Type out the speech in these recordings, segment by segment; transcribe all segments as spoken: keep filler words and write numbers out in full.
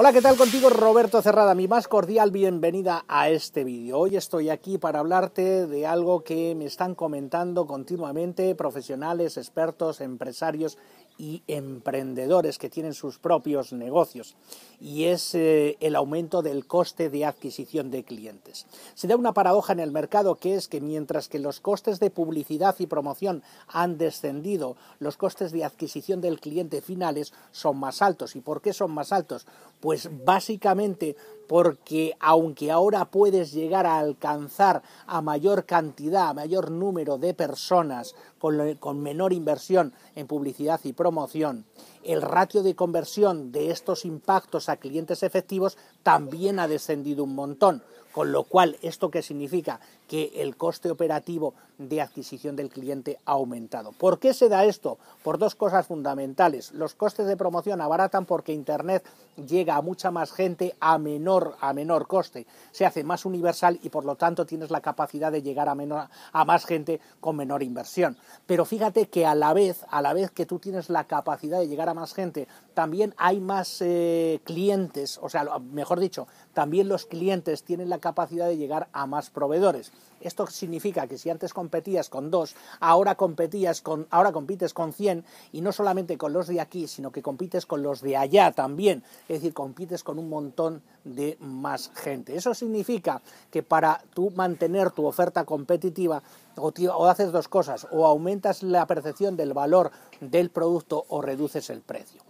Hola, ¿qué tal? Contigo Roberto Cerrada, mi más cordial bienvenida a este vídeo. Hoy estoy aquí para hablarte de algo que me están comentando continuamente profesionales, expertos, empresarios y emprendedores que tienen sus propios negocios, y es eh, el aumento del coste de adquisición de clientes. Se da una paradoja en el mercado, que es que mientras que los costes de publicidad y promoción han descendido, los costes de adquisición del cliente finales son más altos. ¿Y por qué son más altos? Pues básicamente porque aunque ahora puedes llegar a alcanzar a mayor cantidad, a mayor número de personas con, lo, con menor inversión en publicidad y promoción, el ratio de conversión de estos impactos a clientes efectivos también ha descendido un montón. Con lo cual, ¿esto qué significa? Que el coste operativo de adquisición del cliente ha aumentado. ¿Por qué se da esto? Por dos cosas fundamentales. Los costes de promoción abaratan porque Internet llega a mucha más gente a menor, a menor coste. Se hace más universal y por lo tanto tienes la capacidad de llegar a, menor, a más gente con menor inversión. Pero fíjate que a la vez, a la vez que tú tienes la capacidad de llegar a más gente, también hay más eh, clientes, o sea, mejor dicho, también los clientes tienen la capacidad de llegar a más proveedores. Esto significa que si antes competías con dos, ahora, competías con, ahora compites con cien, y no solamente con los de aquí, sino que compites con los de allá también. Es decir, compites con un montón de más gente. Eso significa que para tú mantener tu oferta competitiva, o, te, o haces dos cosas, o aumentas la percepción del valor del producto o reduces el precio.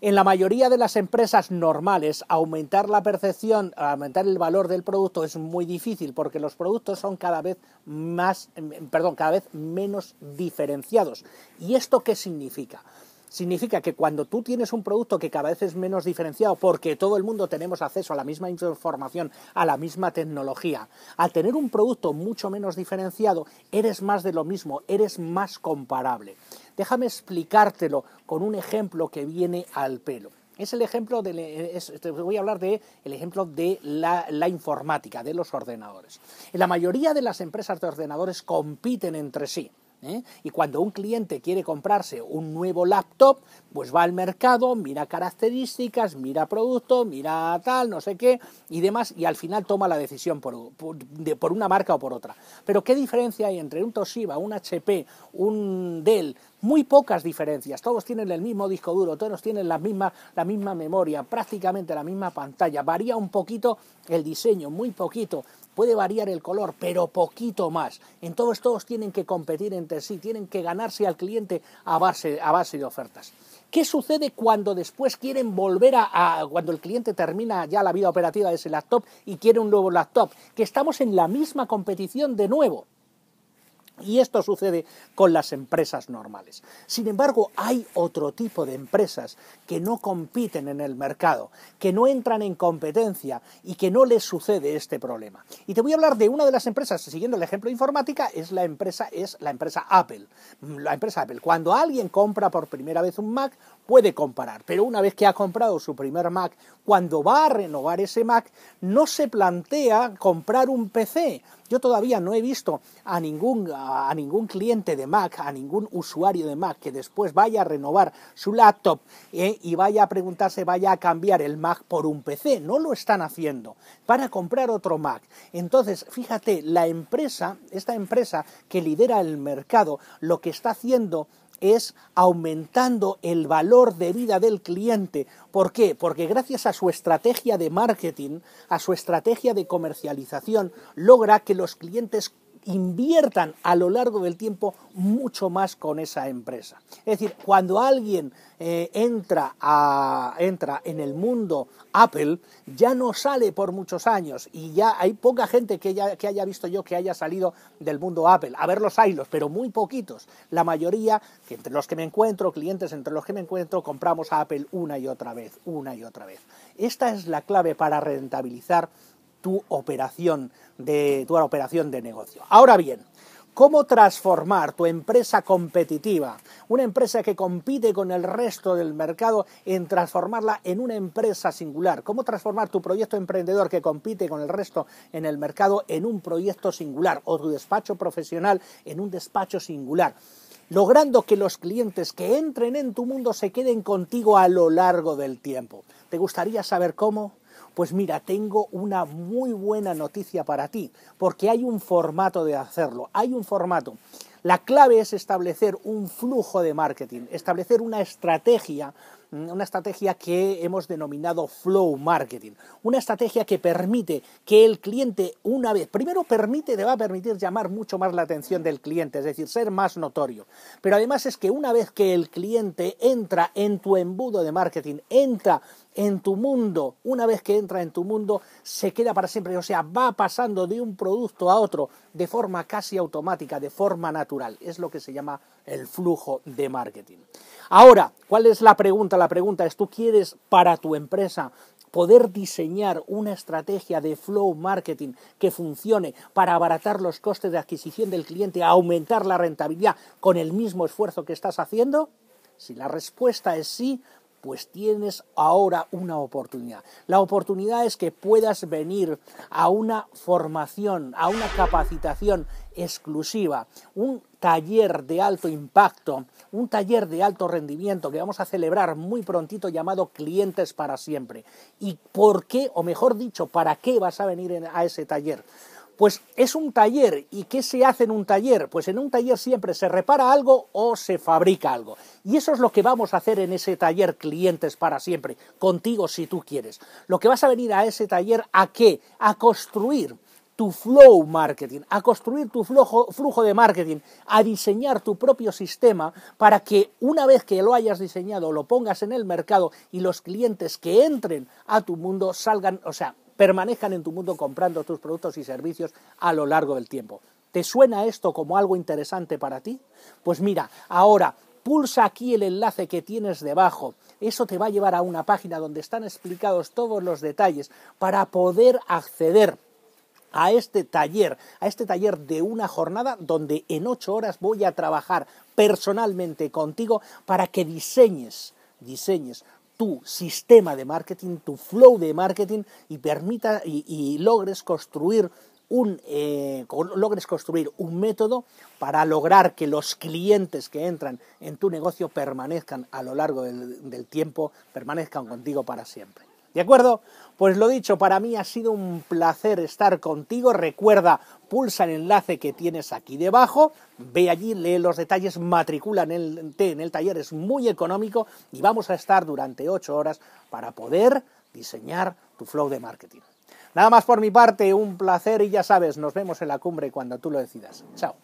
En la mayoría de las empresas normales, aumentar la percepción, aumentar el valor del producto es muy difícil porque los productos son cada vez más, perdón, cada vez menos diferenciados. ¿Y esto qué significa? Significa que cuando tú tienes un producto que cada vez es menos diferenciado, porque todo el mundo tenemos acceso a la misma información, a la misma tecnología, al tener un producto mucho menos diferenciado, eres más de lo mismo, eres más comparable. Déjame explicártelo con un ejemplo que viene al pelo. Es el ejemplo de, es, te voy a hablar de el ejemplo de la, la informática, de los ordenadores. La mayoría de las empresas de ordenadores compiten entre sí. ¿Eh? Y cuando un cliente quiere comprarse un nuevo laptop, pues va al mercado, mira características, mira producto, mira tal, no sé qué, y demás, y al final toma la decisión por, por, de, por una marca o por otra. Pero ¿qué diferencia hay entre un Toshiba, un H P, un Dell? Muy pocas diferencias, todos tienen el mismo disco duro, todos tienen la misma, la misma memoria, prácticamente la misma pantalla, varía un poquito el diseño, muy poquito. Puede variar el color, pero poquito más. Entonces todos tienen que competir entre sí, tienen que ganarse al cliente a base, a base de ofertas. ¿Qué sucede cuando después quieren volver a, a... cuando el cliente termina ya la vida operativa de ese laptop y quiere un nuevo laptop? Que estamos en la misma competición de nuevo. Y esto sucede con las empresas normales. Sin embargo, hay otro tipo de empresas que no compiten en el mercado, que no entran en competencia y que no les sucede este problema. Y te voy a hablar de una de las empresas, siguiendo el ejemplo de informática, es la empresa, es la empresa Apple. La empresa Apple, cuando alguien compra por primera vez un Mac, puede comparar, pero una vez que ha comprado su primer Mac, cuando va a renovar ese Mac, no se plantea comprar un P C. Yo todavía no he visto a ningún, a ningún cliente de Mac, a ningún usuario de Mac que después vaya a renovar su laptop eh, y vaya a preguntarse, vaya a cambiar el Mac por un P C. No lo están haciendo. Van a comprar otro Mac. Entonces, fíjate, la empresa, esta empresa que lidera el mercado, lo que está haciendo es aumentando el valor de vida del cliente. ¿Por qué? Porque gracias a su estrategia de marketing, a su estrategia de comercialización, logra que los clientes inviertan a lo largo del tiempo mucho más con esa empresa. Es decir, cuando alguien eh, entra, a, entra en el mundo Apple, ya no sale por muchos años, y ya hay poca gente que, ya, que haya visto yo que haya salido del mundo Apple. A ver, los haylos, pero muy poquitos. La mayoría, que entre los que me encuentro, clientes entre los que me encuentro, compramos a Apple una y otra vez, una y otra vez. Esta es la clave para rentabilizar tu operación de, tu operación de negocio. Ahora bien, ¿cómo transformar tu empresa competitiva, una empresa que compite con el resto del mercado, en transformarla en una empresa singular? ¿Cómo transformar tu proyecto emprendedor que compite con el resto en el mercado en un proyecto singular, o tu despacho profesional en un despacho singular? logrando que los clientes que entren en tu mundo se queden contigo a lo largo del tiempo. ¿Te gustaría saber cómo? Pues mira, tengo una muy buena noticia para ti, porque hay un formato de hacerlo, hay un formato. La clave es establecer un flujo de marketing, establecer una estrategia, una estrategia que hemos denominado flow marketing, una estrategia que permite que el cliente una vez, primero permite, te va a permitir llamar mucho más la atención del cliente, es decir, ser más notorio, pero además es que una vez que el cliente entra en tu embudo de marketing, entra en tu mundo, una vez que entra en tu mundo, se queda para siempre, o sea, va pasando de un producto a otro de forma casi automática, de forma natural, es lo que se llama el flujo de marketing. Ahora, ¿cuál es la pregunta? La pregunta es, ¿tú quieres para tu empresa poder diseñar una estrategia de flow marketing que funcione para abaratar los costes de adquisición del cliente, aumentar la rentabilidad con el mismo esfuerzo que estás haciendo? Si la respuesta es sí, pues tienes ahora una oportunidad. La oportunidad es que puedas venir a una formación, a una capacitación exclusiva, un taller de alto impacto, un taller de alto rendimiento que vamos a celebrar muy prontito llamado Clientes para siempre. ¿Y por qué, o mejor dicho, para qué vas a venir a ese taller? Pues es un taller. ¿Y qué se hace en un taller? Pues en un taller siempre se repara algo o se fabrica algo. Y eso es lo que vamos a hacer en ese taller Clientes para siempre, contigo si tú quieres. Lo que vas a venir a ese taller, ¿a qué? A construir tu flow marketing, a construir tu flujo, flujo de marketing, a diseñar tu propio sistema para que una vez que lo hayas diseñado, lo pongas en el mercado y los clientes que entren a tu mundo salgan, o sea, permanezcan en tu mundo comprando tus productos y servicios a lo largo del tiempo. ¿Te suena esto como algo interesante para ti? Pues mira, ahora pulsa aquí el enlace que tienes debajo. Eso te va a llevar a una página donde están explicados todos los detalles para poder acceder a este taller, a este taller de una jornada donde en ocho horas voy a trabajar personalmente contigo para que diseñes, diseñes tu sistema de marketing, tu flow de marketing y permita y, y logres construir un eh, logres construir un método para lograr que los clientes que entran en tu negocio permanezcan a lo largo del, del tiempo, permanezcan contigo para siempre. ¿De acuerdo? Pues lo dicho, para mí ha sido un placer estar contigo. Recuerda, pulsa el enlace que tienes aquí debajo, ve allí, lee los detalles, matricula en el, en el taller, es muy económico y vamos a estar durante ocho horas para poder diseñar tu flow de marketing. Nada más por mi parte, un placer y ya sabes, nos vemos en la cumbre cuando tú lo decidas. Chao.